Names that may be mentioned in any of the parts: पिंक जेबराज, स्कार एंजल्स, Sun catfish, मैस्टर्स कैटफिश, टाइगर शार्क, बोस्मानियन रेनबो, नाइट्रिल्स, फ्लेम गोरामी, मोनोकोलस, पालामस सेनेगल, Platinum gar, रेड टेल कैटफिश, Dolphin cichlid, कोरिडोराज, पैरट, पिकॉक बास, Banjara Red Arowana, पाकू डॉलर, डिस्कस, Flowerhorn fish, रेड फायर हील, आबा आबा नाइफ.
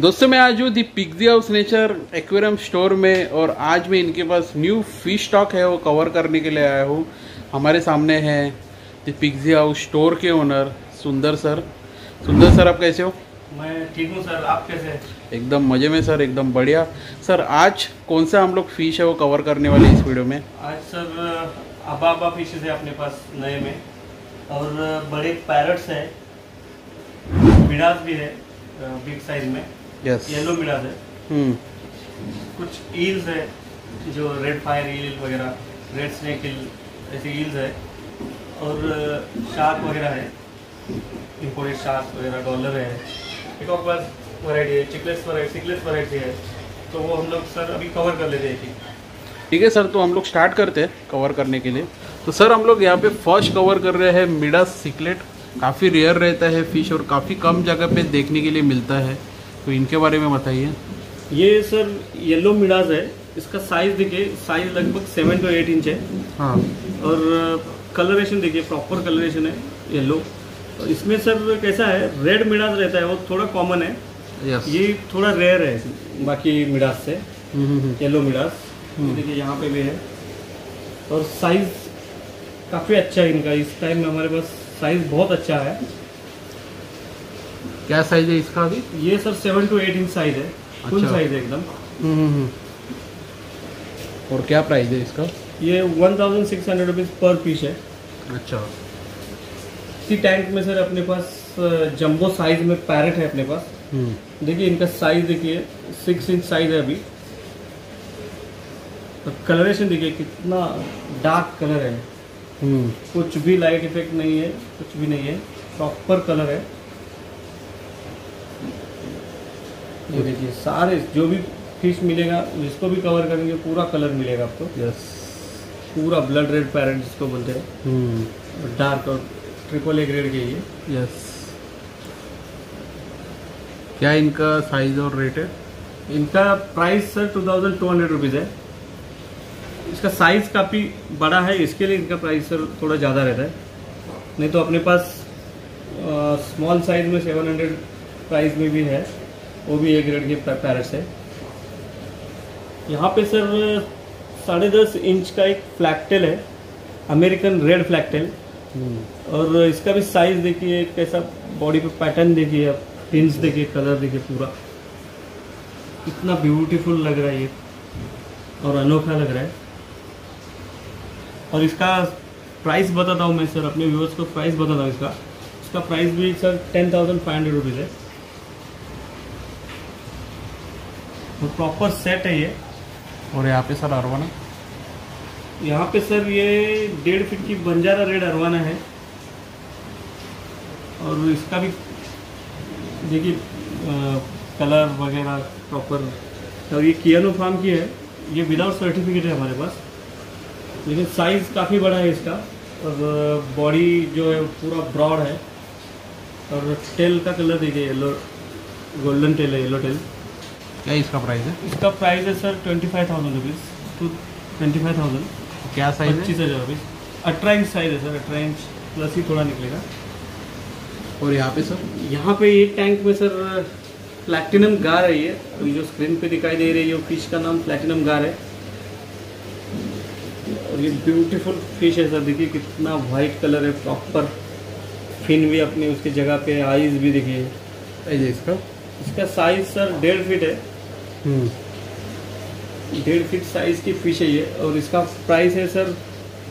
दोस्तों मैं आज हूँ the पिग्जी house nature aquarium store में और आज मैं इनके पास न्यू फिश स्टॉक है वो कवर करने के लिए आया हूँ। हमारे सामने है दी पिग्जी हाउस स्टोर के owner Sundar sir. Sundar sir आप कैसे हो? मैं ठीक हूँ सर, आप कैसे हैं? एकदम मज़े में सर, एकदम बढ़िया। सर आज कौन सा हम लोग फ़िश है वो कवर करने वाले इस वीडियो में? आज सर अबाबा फिशेज है अपने पास नए में और बड़े पैरट्स हैं, मिडाज भी है बिग साइज में। यस, येलो मिडाज है। कुछ ईल्स है जो रेड फायर हील वगैरह, रेड स्नेक हील, ऐसी ईल्स है और शार्क वगैरह है, इंपोर्टेड शार्क वगैरह, डॉलर है, पिकॉक बास वैरायटी है, सिकलेट वैरायटी है। तो वो हम लोग सर अभी कवर कर लेते हैं। ठीक है सर, तो हम लोग स्टार्ट करते हैं कवर करने के लिए। तो सर हम लोग यहाँ पे फर्स्ट कवर कर रहे हैं मिडा सिकलेट। काफ़ी रेयर रहता है फिश और काफ़ी कम जगह पे देखने के लिए मिलता है, तो इनके बारे में बताइए। ये सर येलो मिडाज है, इसका साइज़ देखिए, साइज़ लगभग 7 to 8 इंच है। हाँ, और कलरेशन देखिए, प्रॉपर कलरेशन है येलो। इसमें सर कैसा है, रेड मिडाज रहता है वो थोड़ा कॉमन है। यस, ये थोड़ा रेयर है बाकी मिडाज से। येलो मिडाज देखिए यहाँ पे भी है और साइज़ काफ़ी अच्छा है इनका। इस टाइम में हमारे पास साइज़ बहुत अच्छा है। क्या साइज है इसका अभी? ये सर 7 to 8 इंच साइज है। अच्छा, फुल साइज है एकदम। और क्या प्राइस है इसका? ये 1600 रुपीज़ पर पीस है। अच्छा, इसी टैंक में सर अपने पास जंबो साइज में पैरट है अपने पास। देखिए इनका साइज देखिए, 6 इंच साइज है अभी। और कलरेशन देखिए कितना डार्क कलर है। कुछ भी लाइट इफेक्ट नहीं है, कुछ भी नहीं है, प्रॉपर कलर है। ये देखिए सारे जो भी फिश मिलेगा जिसको भी कवर करेंगे पूरा कलर मिलेगा आपको। यस, पूरा ब्लड रेड पैरट जिसको बोलते हैं, डार्क और ट्रिपल ए ग्रेड के ये। यस, क्या इनका साइज और रेट है? इनका प्राइस सर 2200 रुपीज़ है। इसका साइज़ काफ़ी बड़ा है, इसके लिए इनका प्राइस सर थोड़ा ज़्यादा रहता है। नहीं तो अपने पास स्मॉल साइज में 700 प्राइस में भी है, वो भी एक ग्रेड के पैरट्स है। यहाँ पे सर 10.5 इंच का एक फ्लैगटेल है, अमेरिकन रेड फ्लैगटेल। और इसका भी साइज़ देखिए, कैसा बॉडी पे पैटर्न देखिए आप, पिंस देखिए, कलर देखिए, पूरा इतना ब्यूटीफुल लग रहा है ये और अनोखा लग रहा है। और इसका प्राइस बताता हूँ मैं सर, अपने व्यूअर्स को प्राइस बताता हूँ इसका। इसका प्राइस भी सर 10,500 रुपीज़ है। तो प्रॉपर सेट है ये। और यहाँ पे सर अरवाना, यहाँ पे सर ये 1.5 फीट की बंजारा रेड अरवाना है। और इसका भी देखिए कलर वगैरह प्रॉपर। और ये कियानो फार्म की है, ये विदाउट सर्टिफिकेट है हमारे पास, लेकिन साइज़ काफ़ी बड़ा है इसका। और बॉडी जो है पूरा ब्रॉड है। और टेल का कलर देखिए, येलो गोल्डन टेल है, येलो टेल। क्या इसका प्राइस है? इसका प्राइस है सर 25,000 रुपीज़ टू 25,000। क्या साइज? 25,000 रुपीज़, 18 इंच साइज़ है सर, 18 इंच प्लस ही थोड़ा निकलेगा। और यहाँ पे सर, यहाँ पे एक टैंक में सर प्लैटिनम गार है। ये अभी जो स्क्रीन पे दिखाई दे रही है वो फिश का नाम प्लैटिनम गार है। और ये ब्यूटीफुल फिश है सर, देखिए कितना वाइट कलर है, प्रॉपर फिन भी अपनी उसकी जगह पे, आइज भी देखिए। आइज इसका साइज सर 1.5 फीट है। 1.5 फीट साइज़ की फ़िश है ये। और इसका प्राइस है सर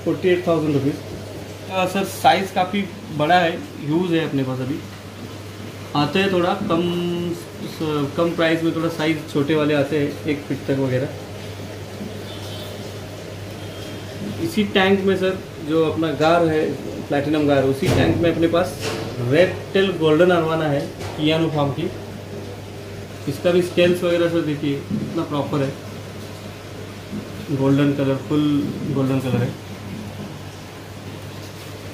48,000 रुपीज़। सर साइज़ काफ़ी बड़ा है, यूज़ है अपने पास अभी। आते हैं थोड़ा कम प्राइस में, थोड़ा साइज़ छोटे वाले आते हैं 1 फीट तक वगैरह। इसी टैंक में सर जो अपना गार है, प्लैटिनम गार, उसी टैंक में अपने पास रेड टेल गोल्डन अरवाना है, कियानो फार्म की। इसका भी स्केल्स वगैरह सर देखिए इतना प्रॉपर है, golden colour, full golden colour है।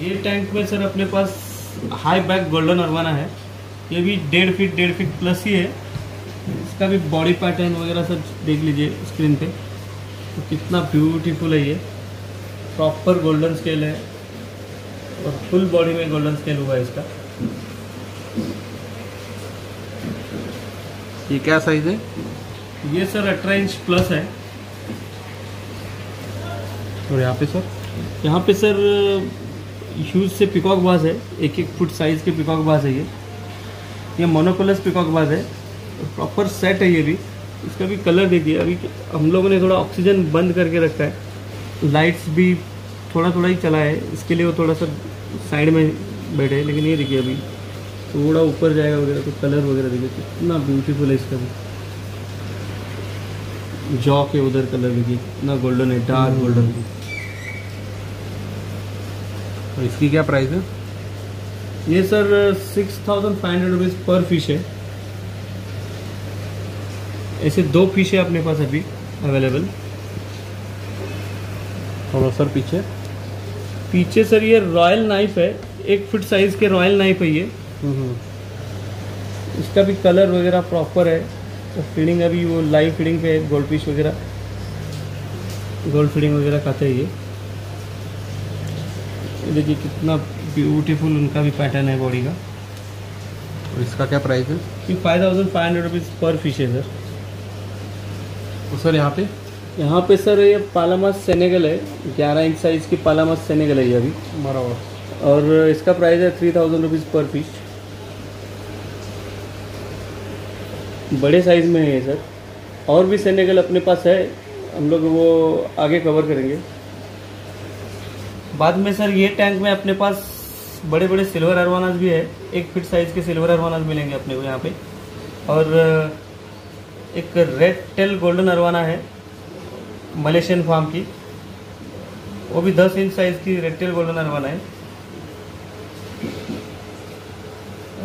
ये टैंक में सर अपने पास हाई बैक गोल्डन अरवाना है, ये भी 1.5 फीट प्लस ही है। इसका भी बॉडी पैटर्न वगैरह सर देख लीजिए स्क्रीन पे, तो कितना ब्यूटीफुल है ये, प्रॉपर गोल्डन स्केल है और फुल बॉडी में गोल्डन स्केल हुआ है इसका। ये क्या साइज है? ये सर 18 इंच प्लस है। और यहाँ पे सर, यहाँ पे सर ह्यूज से पिकॉक बास है, 1-1 फुट साइज के पिकॉक बास है। ये मोनोकोलस पिकॉक बास है, प्रॉपर सेट है ये भी। इसका भी कलर देखिए, अभी हम लोगों ने थोड़ा ऑक्सीजन बंद करके रखा है, लाइट्स भी थोड़ा ही चला है, इसके लिए वो थोड़ा सा साइड में बैठे हैं। लेकिन ये देखिए अभी थोड़ा ऊपर जाएगा वगैरह तो कलर वगैरह देखिए कितना ब्यूटीफुल है। इसका भी जॉ के उधर कलर देखिए कितना गोल्डन है, डार्क गोल्डन। और इसकी क्या प्राइस है? ये सर 6500 रुपीज़ पर फिश है। ऐसे 2 फिश है अपने पास अभी अवेलेबल। और सर पीछे सर ये रॉयल नाइफ है, 1 फुट साइज के रॉयल नाइफ है ये। इसका भी कलर वगैरह प्रॉपर है। तो फीडिंग अभी वो लाइव फीडिंग पे है, गोल्ड फिश वगैरह गोल्ड फीडिंग वगैरह खाते हैं ये। देखिए कितना ब्यूटीफुल उनका भी पैटर्न है बॉडी का। और इसका क्या प्राइस है? ये 5500 रुपीज़ पर फिश है सर। और सर यहाँ पे सर ये पालामस सेनेगल है, 11 इंच साइज़ की पालामस सेनेगल है ये अभी बराबर। और इसका प्राइस है 3000 रुपीज़ पर फिश। बड़े साइज़ में है सर। और भी सेनेगल अपने पास है, हम लोग वो आगे कवर करेंगे बाद में। सर ये टैंक में अपने पास बड़े बड़े सिल्वर अरवानाज भी है, 1 फुट साइज़ के सिल्वर अरवानाज मिलेंगे अपने को यहाँ पे। और एक रेड टेल गोल्डन अरवाना है मलेशियन फार्म की, वो भी 10 इंच साइज की रेड टेल गोल्डन अरवाना है।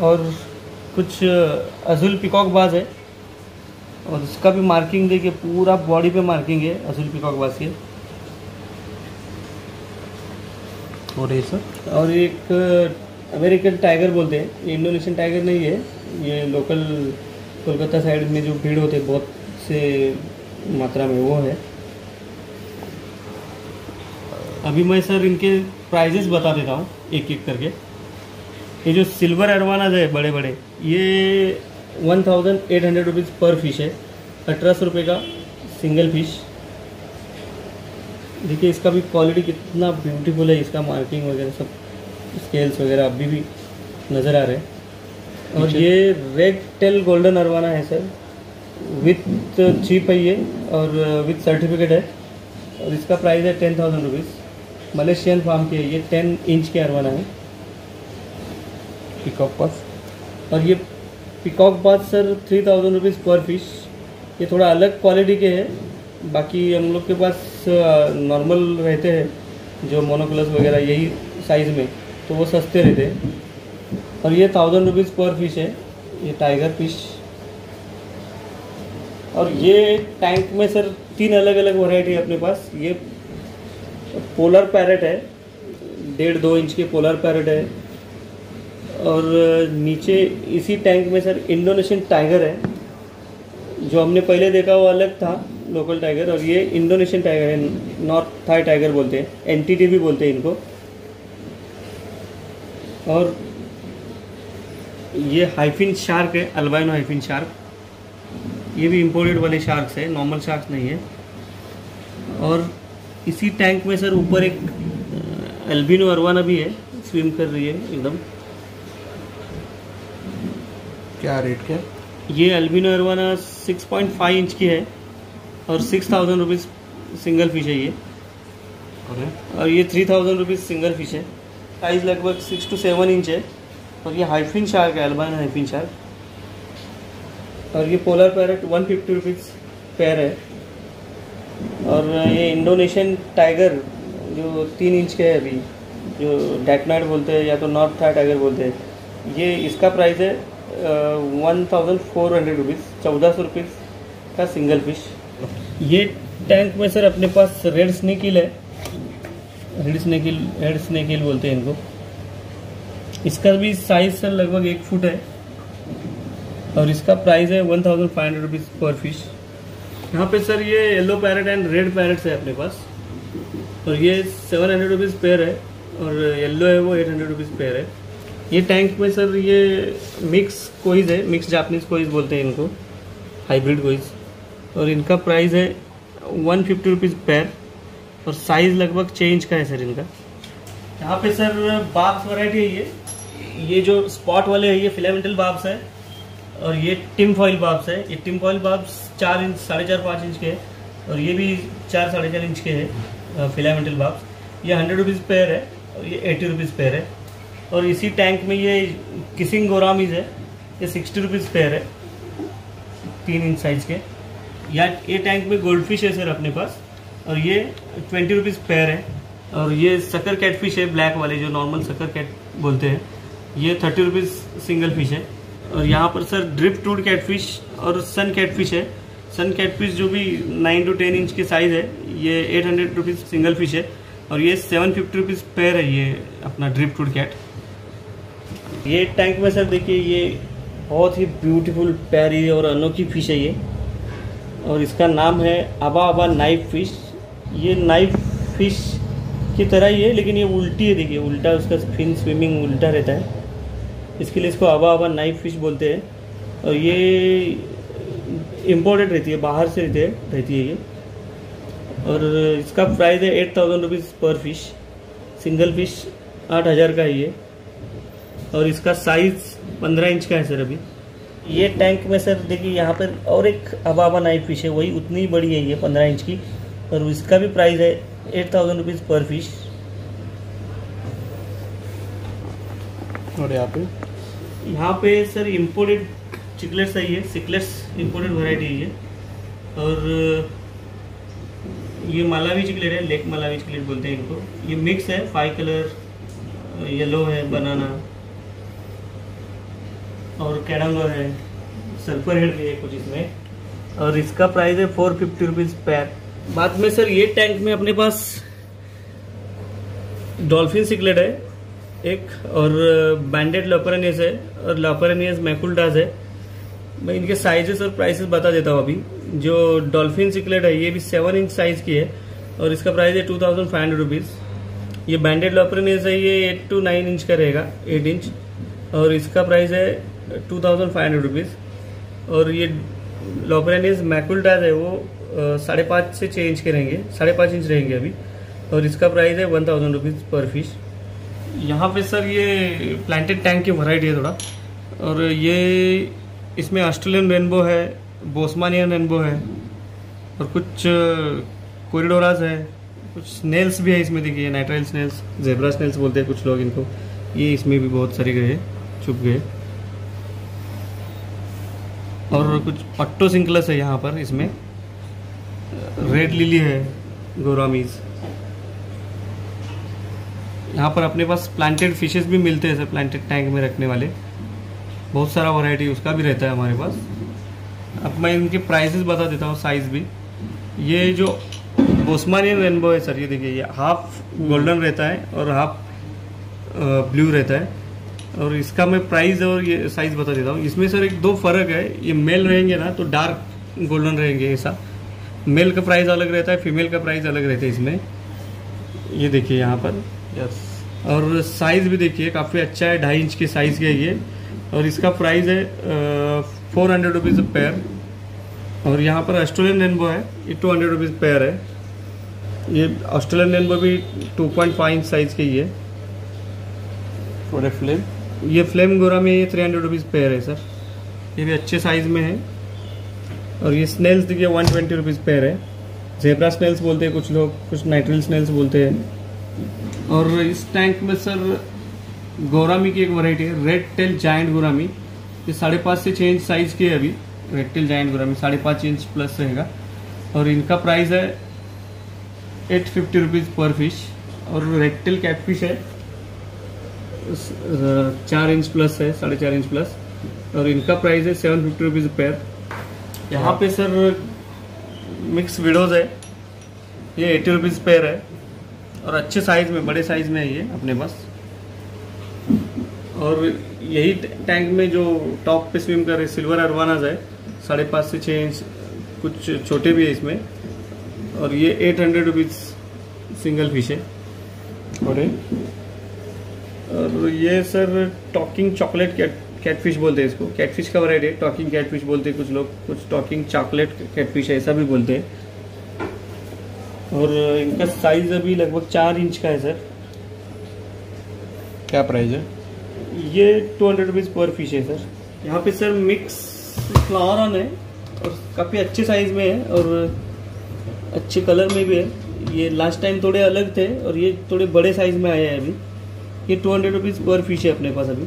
और कुछ अज़ुल पिकॉक बाज है, और उसका भी मार्किंग देखिए, पूरा बॉडी पे मार्किंग है अज़ुल पिकॉक बाज की। और ये सर, और एक अमेरिकन टाइगर बोलते हैं, ये इंडोनेशियन टाइगर नहीं है, ये लोकल कोलकाता साइड में जो भीड़ होते हैं बहुत से मात्रा में वो है। अभी मैं सर इनके प्राइजेस बता देता हूँ एक करके। ये जो सिल्वर अरवानाज है बड़े बड़े, ये 1800 रुपीज़ पर फिश है, 1800 रुपये का सिंगल फिश। देखिए इसका भी क्वालिटी कितना ब्यूटीफुल है, इसका मार्किंग वगैरह सब स्केल्स वगैरह अभी भी नज़र आ रहे हैं। और ये रेड टेल गोल्डन अरवाना है सर, विथ चिप है ये और विथ सर्टिफिकेट है। और इसका प्राइस है 10000 रुपीज़, मलेशियन फार्म की है ये, 10 इंच के अरवाना है। पिकॉक बास, और ये पिकॉक बास sir 3000 rupees per fish. ये थोड़ा अलग क्वालिटी के है, बाकी हम लोग के पास नॉर्मल रहते हैं जो मोनोक्लस वगैरह यही साइज़ में, तो वो सस्ते रहते हैं। और ये 1000 रुपीज़ पर फिश है ये टाइगर फिश। और ये टैंक में सर 3 अलग अलग वैरायटी है अपने पास। ये पोलर पैरट है, 1.5-2 इंच के पोलर पैरट है। और नीचे इसी टैंक में सर इंडोनेशियन टाइगर है, जो हमने पहले देखा वो अलग था लोकल टाइगर, और ये इंडोनेशियन टाइगर है, नॉर्थ थाई टाइगर बोलते हैं, एनटीटी भी बोलते हैं इनको। और ये हाइफिन शार्क है, अल्बाइनो हाइफिन शार्क, ये भी इम्पोर्टेड वाले शार्क्स है, नॉर्मल शार्क्स नहीं है। और इसी टैंक में सर ऊपर एक एल्बिनो अरवाना भी है, स्विम कर रही है एकदम। क्या रेट क्या? ये एल्बिनो अरवाना 6.5 इंच की है और 6000 रुपीज़ सिंगल फिश है ये। और ये 3000 रुपीज़ सिंगल फिश है, साइज़ लगभग 6-7 इंच है। और ये हाइफिन शार्क है, अल्बाइनो हाइफिन शार्क। और ये पोलर पैरट 150 रुपीज़ पैर है। और ये इंडोनेशियन टाइगर जो 3 इंच के है अभी, जो डैकनाइट बोलते हैं या तो नॉर्थ थाई टाइगर बोलते हैं, ये इसका प्राइस है 1400 रुपीज़, 1400 रुपीज़ का सिंगल फिश। ये टैंक में सर अपने पास रेड स्नेक हील है, रेड स्नेक हील बोलते हैं इनको। इसका भी साइज़ सर लगभग 1 फुट है, और इसका प्राइस है 1500 रुपीज़ पर फिश। यहाँ पे सर ये yellow पैरट and red parrots है अपने पास, और ये 700 रुपीज़ पेयर है, और येलो है वो 800 रुपीज़ पेयर है। ये टैंक में सर ये मिक्स कोइज है, मिक्स जापनीज़ कोइज बोलते हैं इनको। हाइब्रिड गोइस, और इनका प्राइस है 150 रुपीज़ पैर, और साइज़ लगभग 6 इंच का है सर इनका। यहाँ पे सर बाब्स वैरायटी है ये जो स्पॉट वाले हैं ये फिलामेंटल बाब्स है, और ये टिम फॉइल बाब्स है। ये tin foil barbs 4 inch, 4.5 5 inch के हैं, और ये भी 4 साढ़े 4 इंच के हैं फिलामेंटल बाब्स। ये 100 रुपीज़ पैर है और ये 80 रुपीज़ पैर है। और इसी टैंक में ये किसिंग गोरामीज है, ये 60 रुपीज़ पैर है 3 इंच साइज़ के। या ये टैंक में गोल्ड फिश है सर अपने पास, और ये 20 रुपीज़ पैर है। और ये सकर कैटफिश है ब्लैक वाले जो नॉर्मल सकर कैट बोलते हैं, ये 30 रुपीज़ सिंगल फिश है। और यहाँ पर सर ड्रिप टूड कैटफिश और सन कैटफिश है। सन कैटफिश जो भी 9 to 10 इंच के साइज़ है, ये 800 रुपीज़ सिंगल फिश है, और ये 750 रुपीज़ पैर है ये अपना ड्रिप टूड कैट। ये टैंक में सर देखिए ये बहुत ही ब्यूटीफुल प्यारी और अनोखी फिश है ये, और इसका नाम है आबा आबा नाइफ फिश। ये नाइफ फिश की तरह ही है लेकिन ये उल्टी है, देखिए उल्टा उसका फिन स्विमिंग उल्टा रहता है, इसके लिए इसको आबा आबा नाइफ फिश बोलते हैं। और ये इम्पोर्टेड रहती है, बाहर से रहती है ये। और इसका प्राइस है 8000 rupees per fish, single fish 8000 का है ये, और इसका साइज़ 15 इंच का है सर अभी। ये टैंक में सर देखिए यहाँ पर और एक अबाबा नाइफ फिश है, वही उतनी बड़ी है ये 15 इंच की, और इसका भी प्राइस है 8000 रुपीज़ पर फिश। और यहाँ पे सर इम्पोर्टेड चिकलेट्स आई है, सिकलेट्स इम्पोर्टेड वैरायटी है ये। और ये मालावी चिकलेट है, लेक मालावी चिकलेट बोलते हैं इनको। ये मिक्स है, 5 कलर येलो है, बनाना और कैडंगर है, सर्पर हेड भी है कुछ इसमें, और इसका प्राइस है 450 रुपीज़ पैर। बाद में सर ये टैंक में अपने पास डॉल्फिन सिकलेट है एक, और बैंडेड लोपरेनियस है, और लोपरेनियस मैकुलडाज है। मैं इनके साइजेस और प्राइसेस बता देता हूँ अभी। जो डॉल्फिन सिकलेट है ये भी 7 इंच साइज़ की है, और इसका प्राइस है 2500 रुपीज़। ये बैंडेड लोपरेनियस है, ये 8 to 9 इंच का रहेगा, 8 इंच, और इसका प्राइस है 2500 रुपीज़। और ये लोपरेनियस मैकुलडाज है वो 5.5 से 6 इंच के रहेंगे, 5.5 इंच रहेंगे अभी, और इसका प्राइस है 1000 रुपीज़ पर फिश। यहाँ पे सर ये प्लांटेड टैंक की वैरायटी है थोड़ा, और ये इसमें ऑस्ट्रेलियन रेनबो है, बोस्मानियन रेनबो है, और कुछ कोरिडोराज है, कुछ स्नेल्स भी है इसमें देखिए, नाइट्रिल्स स्नेल्स, जेबरा स्नेल्स बोलते हैं कुछ लोग इनको, ये इसमें भी बहुत सारे गए छुप गए। और कुछ पट्टो सिंकलस है यहाँ पर, इसमें रेड लिली है, गोरामीज। यहाँ पर अपने पास प्लांटेड फिशेस भी मिलते हैं सर, प्लांटेड टैंक में रखने वाले बहुत सारा वैरायटी उसका भी रहता है हमारे पास। अब मैं इनके प्राइसेस बता देता हूँ, साइज़ भी। ये जो बोस्मानियन रेनबो है सर, ये देखिए ये हाफ गोल्डन रहता है और हाफ ब्लू रहता है, और इसका मैं प्राइस और ये साइज़ बता देता हूँ। इसमें सर एक दो फ़र्क है, ये मेल रहेंगे ना तो डार्क गोल्डन रहेंगे ऐसा, मेल का प्राइस अलग रहता है, फीमेल का प्राइस अलग रहता है इसमें, ये देखिए यहाँ पर। यस, और साइज़ भी देखिए काफ़ी अच्छा है, 2.5 इंच के साइज़ का ये, और इसका प्राइस है 400 रुपीज़ पैर। और यहाँ पर ऑस्ट्रेलियन रेनबो है, ये 200 रुपीज़ पैर है, ये ऑस्ट्रेलियन रेनबो भी 2.5 इंच साइज़ की है। और फ्लेम, ये फ्लेम गोरामी ये 300 रुपीज़ पैर है सर, ये भी अच्छे साइज़ में है। और ये स्नेल्स देखिए 120 रुपीज़ पैर है, जेब्रा स्नेल्स बोलते हैं कुछ लोग, कुछ नाइट्रिल स्नेल्स बोलते हैं। और इस टैंक में सर गोरामी की एक वैरायटी है, रेड टेल जाएं गुरामी, ये 5.5 से 6 इंच साइज़ की है अभी, red tail giant gourami 5.5 inch plus रहेगा, और इनका प्राइस है 850 रुपीज़ पर फिश। और रेड टेल कैटफिश है 4 इंच प्लस है, 4.5 इंच प्लस, और इनका प्राइस है 750 रुपीज़ पैर। यहाँ पे सर मिक्स विडोज है, ये 80 रुपीज़ पैर है, और अच्छे साइज़ में, बड़े साइज़ में है ये अपने पास। और यही टैंक में जो टॉप पे स्विम कर रहे सिल्वर अरवानाज है, 5.5 से 6 इंच, कुछ छोटे भी है इसमें, और ये 800 रुपीज़ सिंगल फिश है। और ये सर टॉकिंग चॉकलेट कैटफिश बोलते हैं इसको, कैटफिश का वैरायटी है, टॉकिंग कैटफिश बोलते हैं कुछ लोग, कुछ टॉकिंग चॉकलेट कैटफिश है ऐसा भी बोलते हैं। और इनका साइज अभी लगभग 4 इंच का है सर। क्या प्राइस है? ये 200 रुपीज़ पर फिश है सर। यहाँ पे सर मिक्स फ्लावर ऑन है और काफ़ी अच्छे साइज में है और अच्छे कलर में भी है। ये लास्ट टाइम थोड़े अलग थे और ये थोड़े बड़े साइज में आया है अभी। ये 200 रुपीज़ पर फिश है अपने पास अभी।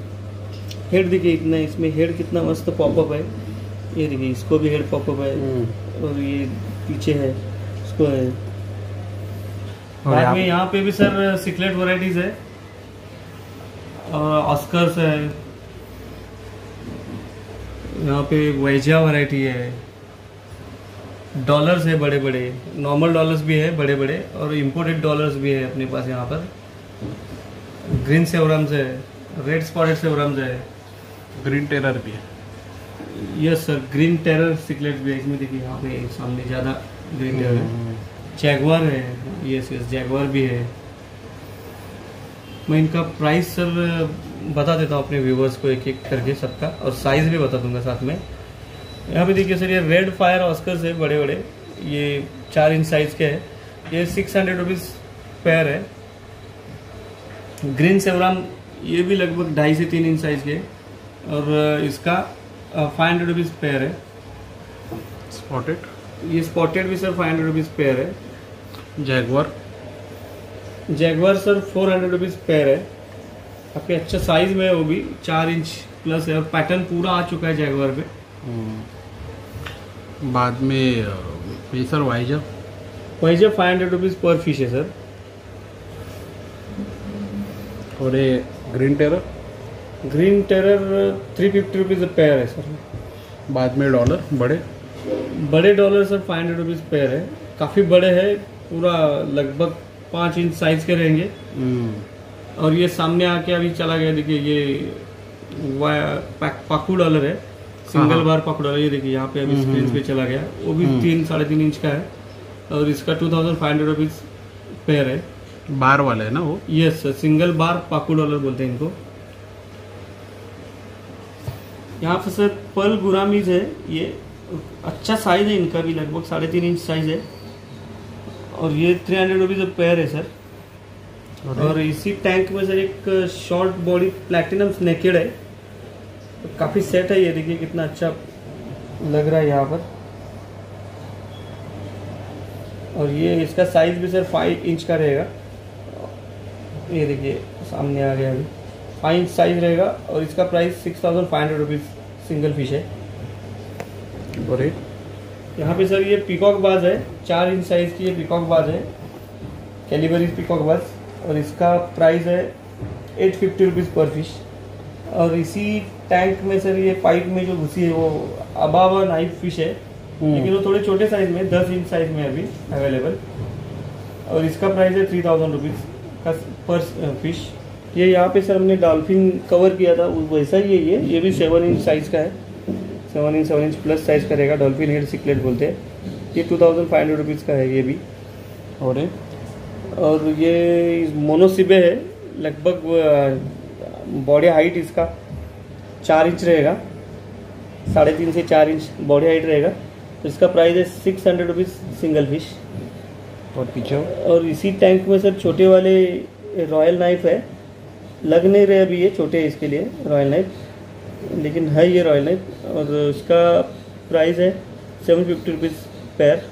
हेड देखिए इतना, इसमें हेड कितना मस्त पॉपअप है, ये देखिए इसको भी हेड पॉपअप है और ये पीछे है इसको है। बाद में यहाँ पे भी सर सिकलेट वैरायटीज है और ऑस्कर्स है, यहाँ पे वेजिया वैरायटी है, डॉलर्स है बड़े बड़े, नॉर्मल डॉलर्स भी है बड़े बड़े और इम्पोर्टेड डॉलर्स भी है अपने पास। यहाँ पर ग्रीन सेवराम्स है, रेड स्पॉटेड सेवराम्स है, ग्रीन टेरर भी है। Yes sir, green terror cichlid भी है इसमें, देखिए यहाँ पे सामने ज़्यादा ग्रीन टेरर है। जैगवार है, यस यस जैगवार भी है। मैं इनका प्राइस सर बता देता हूँ अपने व्यूवर्स को एक एक करके सबका, और साइज़ भी बता दूंगा साथ में। यहाँ पे देखिए सर ये रेड फायर ऑस्कर्स है बड़े बड़े, ये 4 इंच साइज़ के है, ये 600 रुपीज़ पैर है। ग्रीन सेवराम ये भी लगभग 2.5 से 3 इंच साइज़ के और इसका 500 रुपीज़ पेयर है। स्पॉटेड, ये स्पॉटेड भी सर 500 रुपीज़ पेयर है। Jaguar, jaguar sir 400 rupees pair है, काफ़ी अच्छा साइज़ में है वो भी, 4 इंच प्लस है और पैटर्न पूरा आ चुका है जैगवार पे। बाद में ये सर वाइजर, वाइजर 500 रुपीज़ पर फिश है सर। और ये green terror, green terror 350 rupees pair है सर। बाद में डॉलर, बड़े बड़े डॉलर सर 500 रुपीज़ पेयर है, काफ़ी बड़े हैं, पूरा लगभग 5 इंच साइज़ के रहेंगे। और ये सामने आके अभी चला गया, देखिए ये पाकू डॉलर है, सिंगल बार पाकू डॉलर, ये देखिए यहाँ पे अभी स्क्रीन पे चला गया, वो भी 3-3.5 इंच का है और इसका 2500 रुपीज़ पेयर है। बार वाला है ना वो? Yes sir, single bar पाकू डॉलर बोलते हैं इनको। यहाँ पर सर पर्ल गुरामीज है, ये अच्छा साइज है इनका भी, लगभग 3.5 इंच साइज है और ये 300 रुपीज़ पेयर है सर। और इसी टैंक में सर एक शॉर्ट बॉडी प्लैटिनम स्नेकेड है, तो काफ़ी सेट है, ये देखिए कितना अच्छा लग रहा है यहाँ पर। और ये इसका साइज भी सर 5 इंच का रहेगा, ये देखिए सामने आ गया अभी, 5 इंच साइज रहेगा और इसका प्राइस 6,500 रुपीज़ सिंगल फिश है। और यहाँ पे सर ये पिकॉक बास है, 4 इंच साइज़ की ये पिकॉक बास है, कैलिबरी पिकॉक बास, और इसका प्राइस है 850 रुपीज़ पर फिश। और इसी टैंक में सर ये पाइप में जो घुसी है वो अबाबा नाइफ फिश है, लेकिन वो थोड़े छोटे साइज में 10 इंच साइज में अभी अवेलेबल, और इसका प्राइस है 3,000 रुपीज़ का पर फिश। ये यहाँ पे सर हमने डॉल्फिन कवर किया था वैसा ही है ये भी 7 इंच साइज़ का है, 7 इंच प्लस साइज़ का रहेगा, डॉल्फिन हेड सिकलेट बोलते हैं, ये 2,500 रुपीज़ का है ये भी। और ये मोनोसिबे है, लगभग बॉडी हाइट इसका 4 इंच रहेगा, 3.5 से 4 इंच बॉडी हाइट रहेगा, तो इसका प्राइस है 600 रुपीज़ सिंगल फिश। और पीछे और इसी टैंक में सर छोटे वाले रॉयल नाइफ है, लग नहीं रहे अभी ये छोटे है इसके लिए रॉयल नाइफ, लेकिन है ये रॉयल नाइफ और उसका प्राइस है 750 रुपीज़ पैर।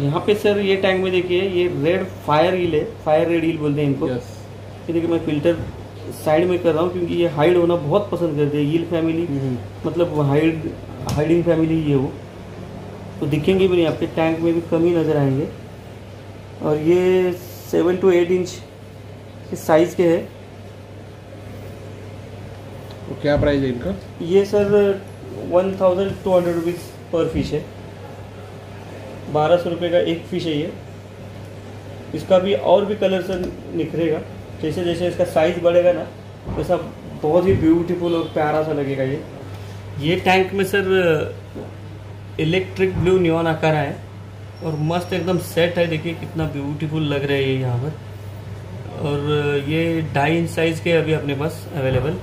यहाँ पे सर ये टैंक में देखिए ये रेड फायर हील है, फायर रेड हील बोलते हैं इनको। ये देखिए मैं फिल्टर साइड में कर रहा हूँ क्योंकि ये हाइड होना बहुत पसंद करते हैं हील फैमिली, मतलब हाइडिंग फैमिली ये, वो तो दिखेंगे भी नहीं आपके टैंक में भी, कम ही नज़र आएंगे। और ये 7 से 8 इंच इस साइज़ के है। तो क्या प्राइस है इनका? ये सर 1,200 रुपीज़ पर फिश है, 1200 रुपये का एक फ़िश है ये। इसका भी और भी कलर सर निखरेगा, जैसे जैसे इसका साइज़ बढ़ेगा ना वैसा बहुत ही ब्यूटीफुल और प्यारा सा लगेगा ये। ये टैंक में सर इलेक्ट्रिक ब्लू नियॉन आकार है और मस्त एकदम सेट है, देखिए कितना ब्यूटीफुल लग रहा है ये यहाँ पर। और ये 2.5 इंच साइज़ के अभी अपने पास अवेलेबल।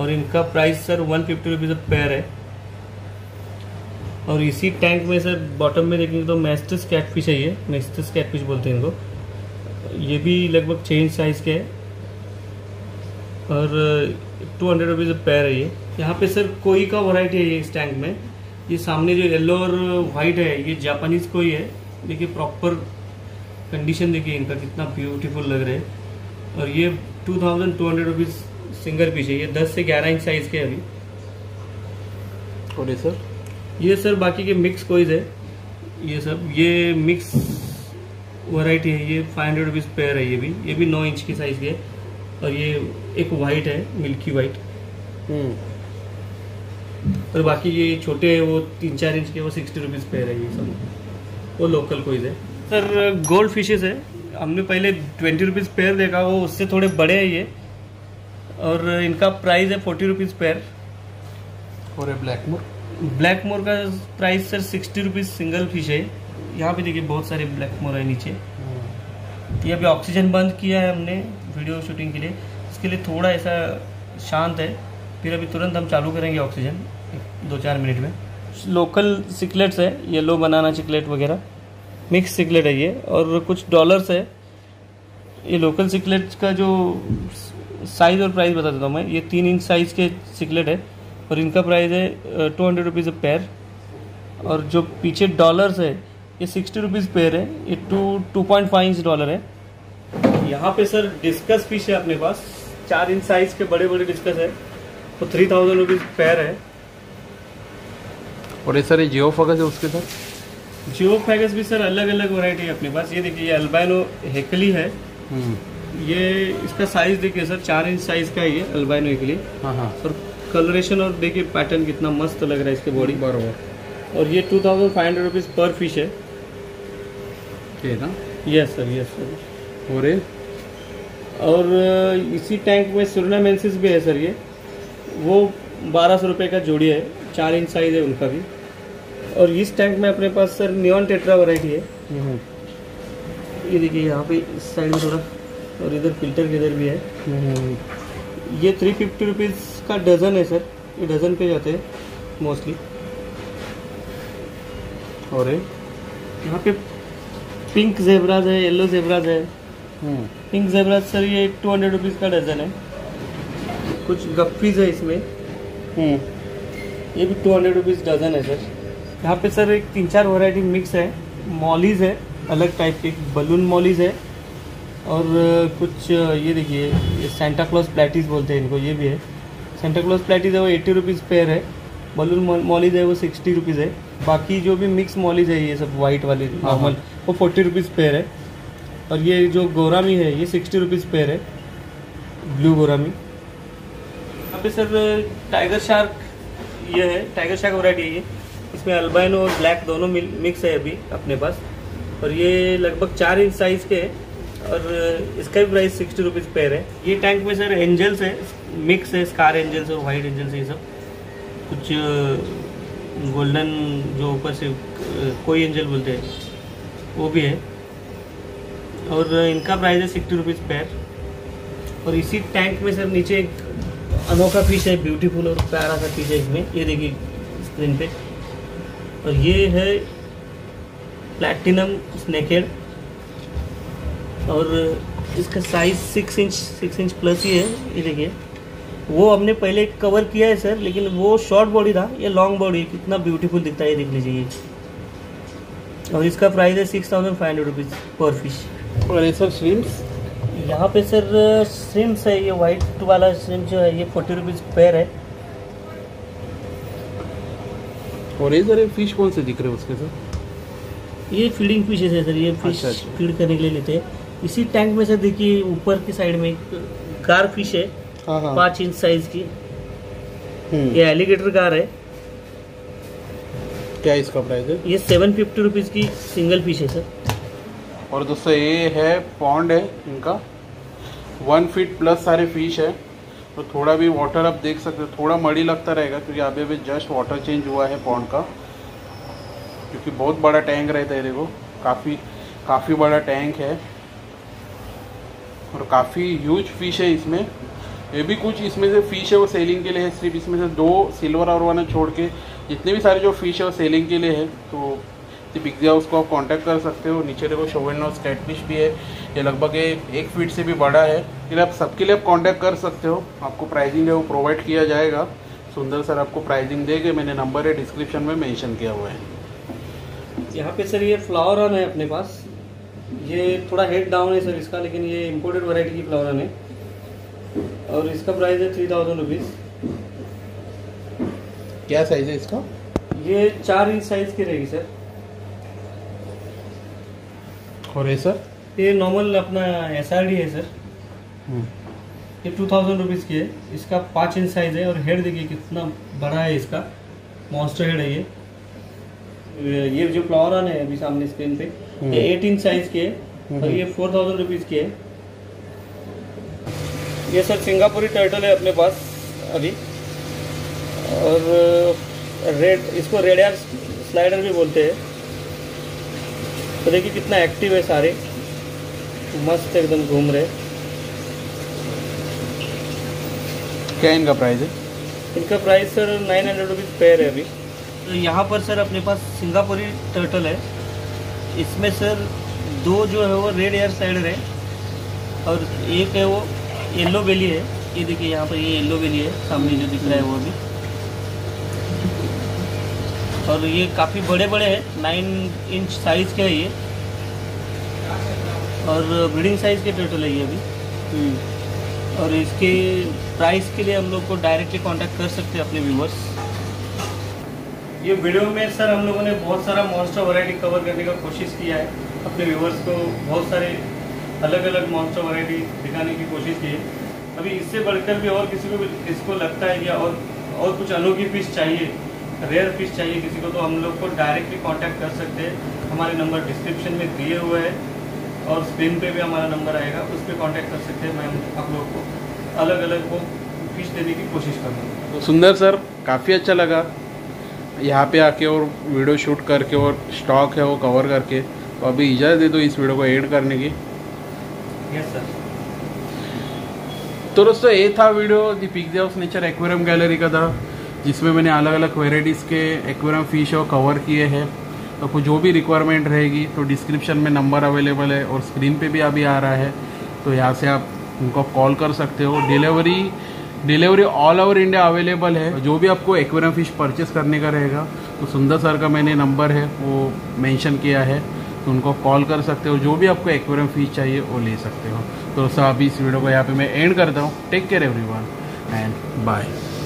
और इनका प्राइस सर 150 रुपीज़ पैर है। और इसी टैंक में सर बॉटम में देखेंगे तो मैस्टर्स कैटफिश है, ये मैस्टर्स कैटफिश बोलते हैं इनको। ये भी लगभग 6 इंच साइज़ के है और 200 रुपीज़ पैर है ये। यहाँ पे सर कोई का वैरायटी है ये इस टैंक में। ये सामने जो येलो और वाइट है ये जापानीज़ कोई है। देखिए प्रॉपर कंडीशन, देखिए इनका कितना ब्यूटीफुल लग रहा है। और ये 2200 रुपीज़ सिंगल पीस है, ये 10 से 11 इंच साइज़ के अभी। और ये सर बाकी के मिक्स कोइज है ये सब, ये मिक्स वैरायटी है। ये 500 रुपीज़ पेयर है, ये भी 9 इंच की साइज़ की है। और ये एक वाइट है, मिल्की वाइट। और बाकी ये छोटे हैं वो 3-4 इंच के, वो 60 रुपीज़ पेयर है ये सब। वो लोकल कोइज है सर। गोल्ड फिशेस है, हमने पहले 20 रुपीज़ पेयर देखा, वो उससे थोड़े बड़े हैं ये। और इनका प्राइस है 40 रुपीज़ पेयर। और ब्लैक मोर का price sir 60 rupees single fish है। यहाँ पे देखिए बहुत सारे ब्लैक मोर है नीचे। ये अभी ऑक्सीजन बंद किया है हमने वीडियो शूटिंग के लिए, इसके लिए थोड़ा ऐसा शांत है, फिर अभी तुरंत हम चालू करेंगे ऑक्सीजन 2-4 मिनट में। लोकल सिकलेट्स है, येलो बनाना सिकलेट वगैरह मिक्स सिकलेट है ये। और कुछ डॉलर्स है। ये लोकल सिकलेट्स का जो साइज़ और प्राइस बता देता हूँ मैं। ये 3 इंच साइज़ के सिकलेट है और इनका प्राइस है 200 रुपीज़ पेयर। और जो पीछे डॉलर्स है ये 60 रुपीज़ पेयर है, ये 2.5 इंच डॉलर है। यहाँ पे सर डिस्कस फिश है अपने पास, 4 इंच साइज़ के बड़े बड़े डिस्कस है, वो 3000 रुपीज़ पेयर है। और ये सर ये जियोफगस है उसके साथ, जियोफगस भी सर अलग अलग वैरायटी है अपने पास। ये देखिए ये अल्बाइनो हेकली है, ये इसका साइज़ देखिए सर 4 इंच साइज़ का है ये अल्बाइनो हेकली। हाँ सर, कलरेशन और देखिए पैटर्न कितना मस्त लग रहा है इसके बॉडी, बराबर। और ये 2500 रुपीज़ पर फिश है, ये ना? Yes sir. और इसी टैंक में सुरनामेंसिस भी है सर, ये वो 1200 रुपये का जोड़ी है, 4 इंच साइज़ है उनका भी। और इस टैंक में अपने पास सर नियॉन टेट्रा वैरायटी है। ये देखिए यहाँ पे इस साइड में थोड़ा, और इधर फिल्टर के इधर भी है। ये 350 रुपीज़ का डज़न है सर, ये डज़न पे जाते हैं मोस्टली। और यहाँ पे पिंक जेबराज है, येलो जेबराज है। पिंक जेबराज सर ये 200 रुपीज़ का डज़न है। कुछ गप्पीज है इसमें, ये भी 200 रुपीज़ डज़न है सर। यहाँ पे सर एक 3-4 वैरायटी मिक्स है। मॉलीज़ है अलग टाइप के, बलून मॉलीज़ है। और कुछ ये देखिए ये सेंटा क्लॉज प्लेटीज बोलते हैं इनको, ये भी है। सेंटा क्लॉज प्लेटीज है वो 80 रुपीज़ पेयर है। बलून मॉलीज है वो 60 रुपीज़ है। बाकी जो भी मिक्स मॉलीज है ये सब वाइट वाले नॉर्मल, वो 40 रुपीज़ पेयर है। और ये जो गोरामी है ये 60 रुपीज़ पेयर है, ब्लू गोरामी। अभी सर टाइगर शार्क ये है, टाइगर शार्क वैरायटी है ये। इसमें अल्बाइनो और ब्लैक दोनों मिक्स है अभी अपने पास। और ये लगभग 4 इंच साइज़ के है और इसका भी प्राइस 60 रुपीज़ पेयर है। ये टैंक में सर एंजल्स है, मिक्स है, स्कार एंजल्स है, वाइट एंजल्स है, ये सब कुछ गोल्डन जो ऊपर से कोई एंजल बोलते हैं वो भी है। और इनका प्राइस है 60 रुपीज़ पेयर। और इसी टैंक में सर नीचे एक अनोखा फिश है, ब्यूटीफुल और प्यारा सा फिश है इसमें, ये देखिए स्क्रीन पे। और ये है प्लैटिनम स्नेकेड और इसका साइज़ 6 इंच प्लस ही है। ये देखिए वो हमने पहले कवर किया है सर, लेकिन वो शॉर्ट बॉडी था, ये लॉन्ग बॉडी, कितना ब्यूटीफुल दिखता है ये देख लीजिए ये। और इसका प्राइस है 6500 रुपीज़ पर फिश। और ये सब श्रिम्स, यहाँ पे सर श्रिम्स है, ये वाइट वाला श्रिम्स जो है ये 40 रुपीज़ पेयर है। और ये सर फिश कौन से दिख रहे हैं उसके सर? ये फीडिंग फिशेज है सर, ये फिश फीड करने के लिए लेते हैं। इसी टैंक में से देखिए ऊपर की साइड में एक गार फिश है, 5 इंच साइज की, ये एलिगेटर गार है। क्या इसका प्राइस है? ये 750 रुपीज़ की सिंगल फिश है सर। और दोस्तों ये है पॉन्ड है इनका, 1 फीट प्लस सारे फिश है। तो थोड़ा भी वाटर आप देख सकते हो, थोड़ा मड़ी लगता रहेगा क्योंकि अभी अभी जस्ट वाटर चेंज हुआ है पॉन्ड का, क्योंकि बहुत बड़ा टैंक रहता है। देखो काफ़ी बड़ा टैंक है और काफ़ी ह्यूज फिश है इसमें। ये भी कुछ इसमें से फ़िश है वो सेलिंग के लिए है, सिर्फ इसमें से दो सिल्वर अरवाना छोड़ के जितने भी सारे जो फिश है वो सेलिंग के लिए है। तो दी पिग्जी हाउस को आप कॉन्टैक्ट कर सकते हो। नीचे देखो शो एंड नोज कैटफिश भी है, ये लगभग 1 फीट से भी बड़ा है। ये आप सबके लिए आप कॉन्टैक्ट कर सकते हो, आपको प्राइसिंग है वो प्रोवाइड किया जाएगा। सुंदर सर आपको प्राइसिंग देंगे, मैंने नंबर है डिस्क्रिप्शन में मेंशन किया हुआ है। यहाँ पे सर ये फ्लावर ऑन है अपने पास, ये थोड़ा हेड डाउन है सर इसका, लेकिन ये इम्पोर्टेड वैरायटी की फ्लावर ऑन है और इसका प्राइस है 3000 रुपीज़। क्या साइज है इसका? ये 4 इंच साइज की रहेगी सर। और ये सर ये नॉर्मल अपना SRD है सर, ये 2000 रुपीज़ की है। इसका 5 इंच साइज है और हेड देखिए कितना बड़ा है, इसका मॉन्स्टर हेड है ये जो फ्लावर ऑन है अभी सामने स्क्रीन पे, ये 18 इंच साइज की है और ये 4000 रुपीज़ की है। ये सर सिंगापुरी टर्टल है अपने पास अभी, और रेड इसको रेड यार स्लाइडर भी बोलते हैं। तो देखिए कितना एक्टिव है, सारे मस्त एकदम घूम रहे हैं। क्या इनका प्राइस है? इनका प्राइस सर 900 रुपीज़ पेयर है अभी। तो यहाँ पर सर अपने पास सिंगापुरी टर्टल है, इसमें सर दो जो है वो रेड एयर साइडर है और एक है वो येलो बेली है। ये देखिए यहाँ पर ये येलो बेली है सामने जो दिख रहा है वो अभी, और ये काफ़ी बड़े बड़े हैं, 9 इंच साइज़ के है ये और ब्रीडिंग साइज़ के टर्टल है ये अभी। और इसके प्राइस के लिए हम लोग को डायरेक्टली कांटेक्ट कर सकते हैं अपने व्यूवर्स। ये वीडियो में सर हम लोगों ने बहुत सारा मॉन्स्टर वैरायटी कवर करने का कोशिश किया है, अपने व्यूवर्स को बहुत सारे अलग अलग मॉन्स्टर वैरायटी दिखाने की कोशिश की है। अभी इससे बढ़कर भी और किसी को इसको लगता है कि और कुछ अनोखी फिश चाहिए, रेयर फिश चाहिए किसी को, तो हम लोग को डायरेक्टली कॉन्टैक्ट कर सकते हैं। हमारे नंबर डिस्क्रिप्शन में दिए हुए हैं और स्क्रीन पे भी हमारा नंबर आएगा, उस पर कॉन्टैक्ट कर सकते हैं। मैं आप लोग को अलग अलग को फिश देने की कोशिश करूँगा। तो सुंदर सर काफ़ी अच्छा लगा यहाँ पे आके और वीडियो शूट करके और स्टॉक है वो कवर करके। तो अभी इजाज़त दे दो इस वीडियो को एड करने की। Yes sir. तो दोस्तों ये था video the पिग्जी house nature aquarium gallery का था, जिसमें मैंने अलग अलग वेराइटीज़ के एक्वेरियम फिश है कवर किए हैं। तो कुछ जो भी रिक्वायरमेंट रहेगी तो डिस्क्रिप्शन में नंबर अवेलेबल है और स्क्रीन पे भी अभी आ रहा है, तो यहाँ से आप उनको कॉल कर सकते हो। Delivery all over India available है। जो भी आपको एक्वेरियम फिश परचेस करने का रहेगा तो सुंदर सर का मैंने नंबर है वो मेंशन किया है, तो उनको कॉल कर सकते हो। जो भी आपको एक्वेरियम फिश चाहिए वो ले सकते हो। तो सर अभी इस वीडियो को यहाँ पर मैं एंड करता हूँ। Take care everyone and bye.